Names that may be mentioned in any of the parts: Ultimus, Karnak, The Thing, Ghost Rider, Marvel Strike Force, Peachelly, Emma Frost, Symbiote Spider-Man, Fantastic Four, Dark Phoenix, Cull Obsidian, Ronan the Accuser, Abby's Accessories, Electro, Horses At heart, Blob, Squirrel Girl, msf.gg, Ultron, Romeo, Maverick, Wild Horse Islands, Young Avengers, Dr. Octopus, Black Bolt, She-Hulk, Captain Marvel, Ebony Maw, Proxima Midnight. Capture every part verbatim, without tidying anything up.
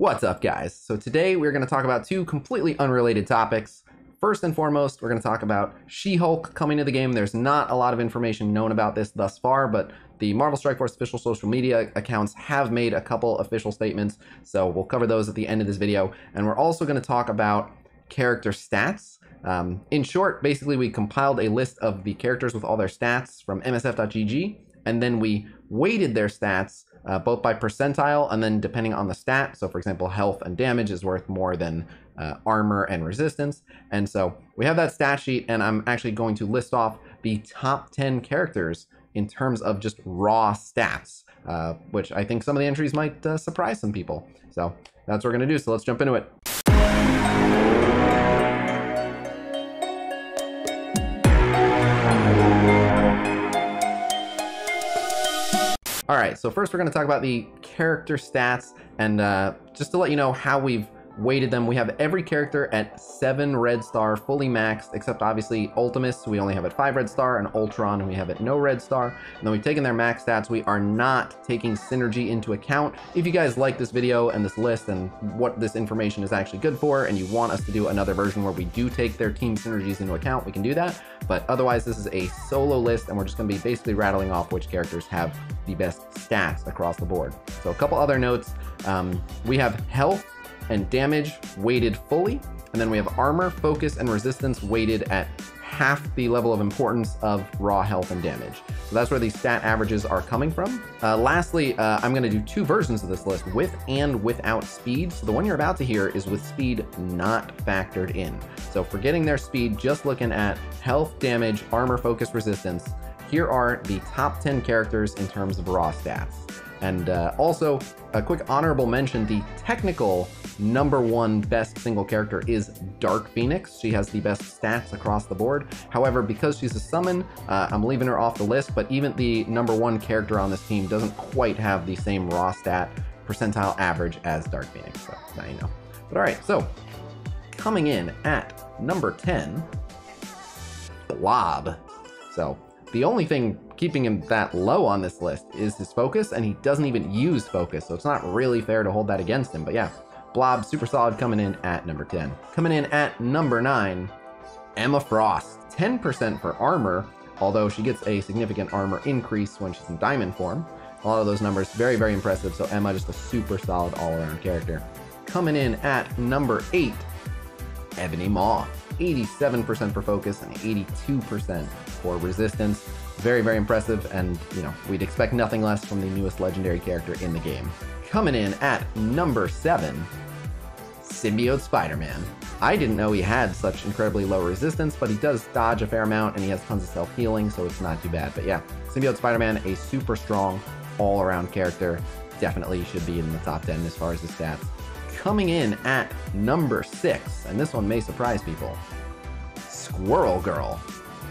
What's up, guys? So today we're going to talk about two completely unrelated topics. First and foremost, we're going to talk about She-Hulk coming to the game. There's not a lot of information known about this thus far, but the Marvel Strike Force official social media accounts have made a couple official statements, so we'll cover those at the end of this video. And we're also going to talk about character stats. Um, in short, basically we compiled a list of the characters with all their stats from m s f dot g g, and then we weighted their stats uh, both by percentile and then depending on the stat. So for example, health and damage is worth more than uh, armor and resistance. And so we have that stat sheet, and I'm actually going to list off the top ten characters in terms of just raw stats, uh, which I think some of the entries might uh, surprise some people. So that's what we're going to do. So let's jump into it. All right, so first we're going to talk about the character stats, and uh, just to let you know how we've weighted them, we have every character at seven red star, fully maxed, except obviously Ultimus, we only have at five red star, and Ultron, we have at no red star. And then we've taken their max stats. We are not taking synergy into account. If you guys like this video and this list and what this information is actually good for, and you want us to do another version where we do take their team synergies into account, we can do that. But otherwise, this is a solo list, and we're just going to be basically rattling off which characters have the best stats across the board. So a couple other notes. Um, we have health and damage weighted fully, and then we have armor, focus, and resistance weighted at half the level of importance of raw health and damage. So that's where these stat averages are coming from. Uh, lastly, uh, I'm gonna do two versions of this list, with and without speed. So the one you're about to hear is with speed not factored in. So forgetting their speed, just looking at health, damage, armor, focus, resistance, here are the top ten characters in terms of raw stats. And uh, also, a quick honorable mention, the technical number one best single character is Dark Phoenix. She has the best stats across the board. However, because she's a summon, uh, I'm leaving her off the list, but even the number one character on this team doesn't quite have the same raw stat percentile average as Dark Phoenix, so now you know. But all right, so coming in at number ten, Blob. So the only thing keeping him that low on this list is his focus, and he doesn't even use focus, so it's not really fair to hold that against him, but yeah. Blob, super solid, coming in at number ten. Coming in at number nine, Emma Frost. ten percent for armor, although she gets a significant armor increase when she's in diamond form. A lot of those numbers, very, very impressive. So Emma, just a super solid all-around character. Coming in at number eight, Ebony Maw. eighty-seven percent for focus and eighty-two percent for resistance. Very, very impressive, and you know, we'd expect nothing less from the newest legendary character in the game. Coming in at number seven, Symbiote Spider-Man. I didn't know he had such incredibly low resistance, but he does dodge a fair amount, and he has tons of self-healing, so it's not too bad. But yeah, Symbiote Spider-Man, a super strong all-around character. Definitely should be in the top ten as far as the stats. Coming in at number six, and this one may surprise people, Squirrel Girl.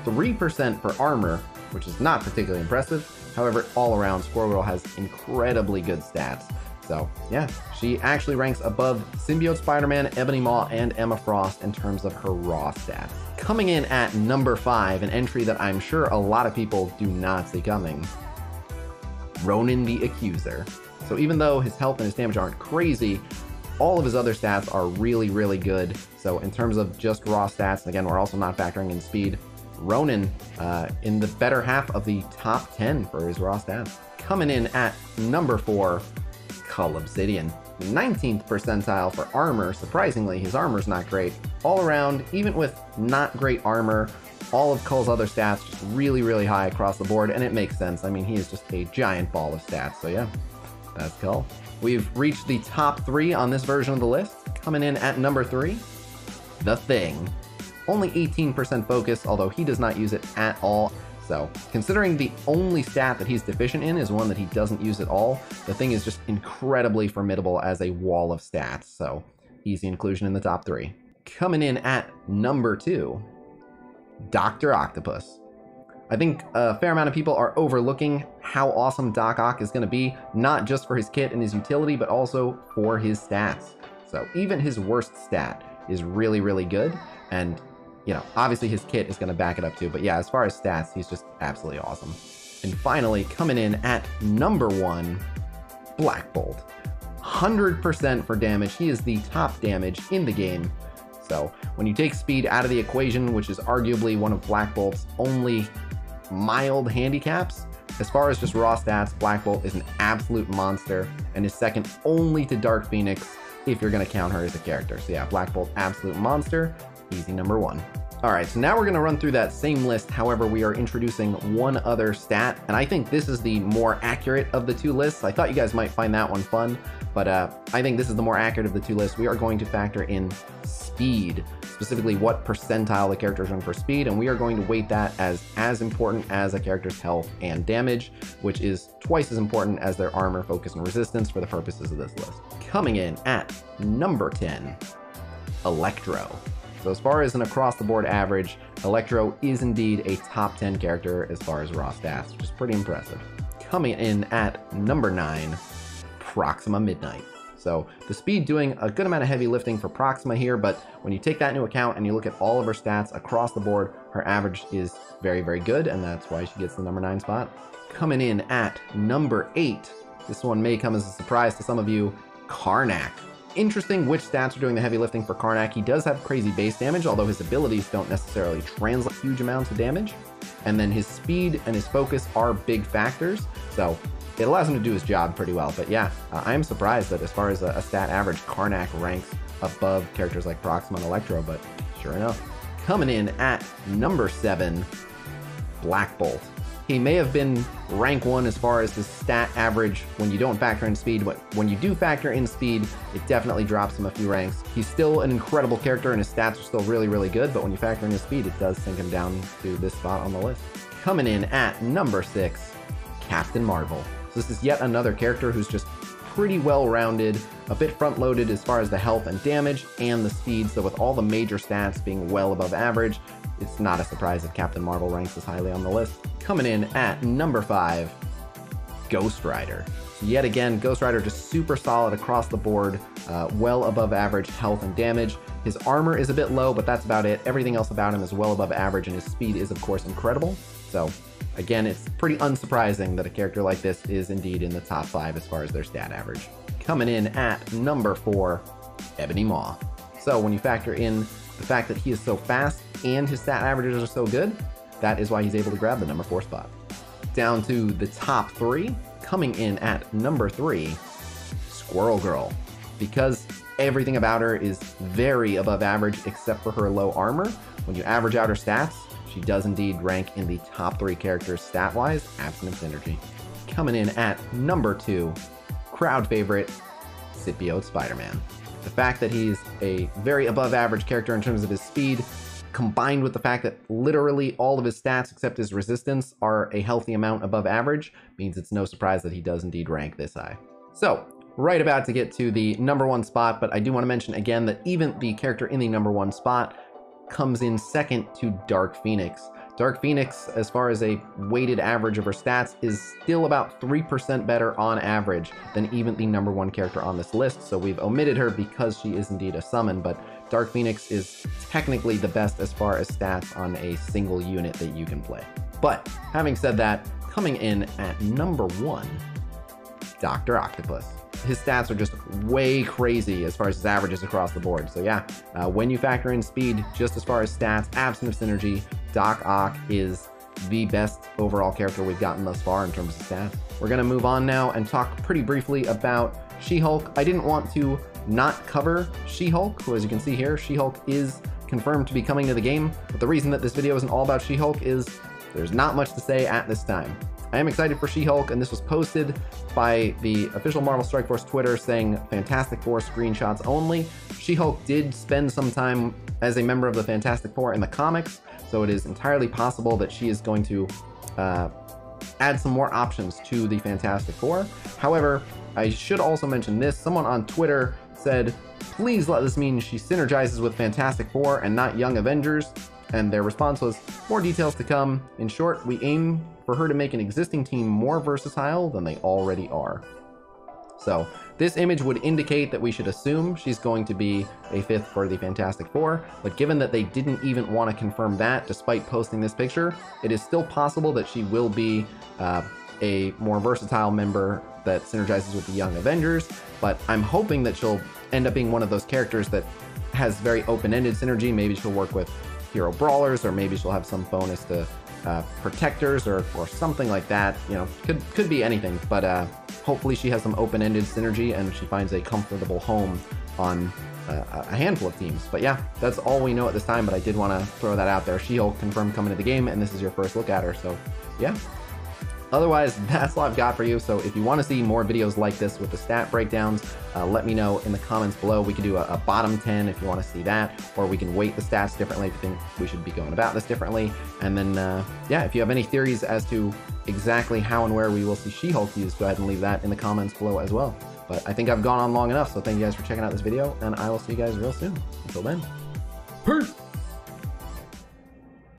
three percent for armor, which is not particularly impressive. However, all around, Squirrel Girl has incredibly good stats. So yeah, she actually ranks above Symbiote Spider-Man, Ebony Maw, and Emma Frost in terms of her raw stats. Coming in at number five, an entry that I'm sure a lot of people do not see coming, Ronan the Accuser. So even though his health and his damage aren't crazy, all of his other stats are really, really good. So in terms of just raw stats, and again, we're also not factoring in speed, Ronan uh, in the better half of the top ten for his raw stats. Coming in at number four, Cull Obsidian. nineteenth percentile for armor. Surprisingly, his armor's not great. All around, even with not great armor, all of Cull's other stats just really, really high across the board, and it makes sense. I mean, he is just a giant ball of stats, so yeah, that's Cull. We've reached the top three on this version of the list. Coming in at number three, The Thing. Only eighteen percent focus, although he does not use it at all. So considering the only stat that he's deficient in is one that he doesn't use at all, The Thing is just incredibly formidable as a wall of stats. So easy inclusion in the top three. Coming in at number two, Doctor Octopus. I think a fair amount of people are overlooking how awesome Doc Ock is going to be, not just for his kit and his utility, but also for his stats. So even his worst stat is really, really good, and you know, obviously his kit is going to back it up too, but yeah, as far as stats, he's just absolutely awesome. And finally, coming in at number one, Black Bolt. one hundred percent for damage. He is the top damage in the game. So when you take speed out of the equation, which is arguably one of Black Bolt's only mild handicaps, as far as just raw stats, Black Bolt is an absolute monster and is second only to Dark Phoenix if you're going to count her as a character. So yeah, Black Bolt, absolute monster, easy number one. All right, so now we're going to run through that same list. However, we are introducing one other stat, and I think this is the more accurate of the two lists. I thought you guys might find that one fun, but uh, I think this is the more accurate of the two lists. We are going to factor in speed, specifically what percentile the characters run for speed, and we are going to weight that as as important as a character's health and damage, which is twice as important as their armor, focus, and resistance for the purposes of this list. Coming in at number ten, Electro. So as far as an across-the-board average, Electro is indeed a top ten character as far as raw stats, which is pretty impressive. Coming in at number nine, Proxima Midnight. So the speed doing a good amount of heavy lifting for Proxima here, but when you take that into account and you look at all of her stats across the board, her average is very, very good, and that's why she gets the number nine spot. Coming in at number eight, this one may come as a surprise to some of you, Karnak. Interesting which stats are doing the heavy lifting for Karnak. He does have crazy base damage, although his abilities don't necessarily translate huge amounts of damage. And then his speed and his focus are big factors, so it allows him to do his job pretty well. But yeah, uh, I'm surprised that as far as a, a stat average, Karnak ranks above characters like Proxima and Electro, but sure enough. Coming in at number seven, Black Bolt. He may have been rank one as far as the stat average when you don't factor in speed, but when you do factor in speed, it definitely drops him a few ranks. He's still an incredible character and his stats are still really, really good, but when you factor in his speed, it does sink him down to this spot on the list. Coming in at number six, Captain Marvel. So this is yet another character who's just pretty well-rounded, a bit front-loaded as far as the health and damage and the speed, so with all the major stats being well above average, it's not a surprise that Captain Marvel ranks as highly on the list. Coming in at number five, Ghost Rider. Yet again, Ghost Rider just super solid across the board, uh, well above average health and damage. His armor is a bit low, but that's about it. Everything else about him is well above average, and his speed is, of course, incredible. So again, it's pretty unsurprising that a character like this is indeed in the top five as far as their stat average. Coming in at number four, Ebony Maw. So when you factor in the fact that he is so fast and his stat averages are so good, that is why he's able to grab the number four spot. Down to the top three, coming in at number three, Squirrel Girl. Because everything about her is very above average except for her low armor, when you average out her stats, she does indeed rank in the top three characters stat-wise, absent of synergy. Coming in at number two, crowd favorite, Symbiote Spider-Man. The fact that he's a very above average character in terms of his speed, combined with the fact that literally all of his stats except his resistance are a healthy amount above average, means it's no surprise that he does indeed rank this high. So, right about to get to the number one spot, but I do want to mention again that even the character in the number one spot comes in second to Dark Phoenix. Dark Phoenix, as far as a weighted average of her stats, is still about three percent better on average than even the number one character on this list, so we've omitted her because she is indeed a summon, but Dark Phoenix is technically the best as far as stats on a single unit that you can play. But having said that, coming in at number one, Doctor Octopus. His stats are just way crazy as far as his averages across the board. So yeah, uh, when you factor in speed, just as far as stats, absent of synergy, Doc Ock is the best overall character we've gotten thus far in terms of stats. We're going to move on now and talk pretty briefly about She-Hulk. I didn't want to not cover She-Hulk, who, as you can see here, She-Hulk is confirmed to be coming to the game. But the reason that this video isn't all about She-Hulk is there's not much to say at this time. I am excited for She-Hulk, and this was posted by the official Marvel Strike Force Twitter saying Fantastic Four screenshots only. She-Hulk did spend some time as a member of the Fantastic Four in the comics, so it is entirely possible that she is going to uh, add some more options to the Fantastic Four. However, I should also mention this. Someone on Twitter said, please let this mean she synergizes with Fantastic Four and not Young Avengers. And their response was, more details to come. In short, we aim for her to make an existing team more versatile than they already are. So this image would indicate that we should assume she's going to be a fifth for the Fantastic Four, but given that they didn't even want to confirm that despite posting this picture, it is still possible that she will be uh, a more versatile member that synergizes with the Young Avengers, but I'm hoping that she'll end up being one of those characters that has very open-ended synergy. Maybe she'll work with hero brawlers, or maybe she'll have some bonus to uh, protectors or, or something like that. You know, could could be anything, but uh, hopefully she has some open-ended synergy and she finds a comfortable home on uh, a handful of teams. But yeah, that's all we know at this time, but I did want to throw that out there. She-Hulk confirmed coming to the game, and this is your first look at her, so yeah. Otherwise, that's all I've got for you. So if you want to see more videos like this with the stat breakdowns, uh, let me know in the comments below. We could do a, a bottom ten if you want to see that, or we can weight the stats differently if you think we should be going about this differently. And then, uh, yeah, if you have any theories as to exactly how and where we will see She-Hulk used, go ahead and leave that in the comments below as well. But I think I've gone on long enough, so thank you guys for checking out this video, and I will see you guys real soon. Until then, peace!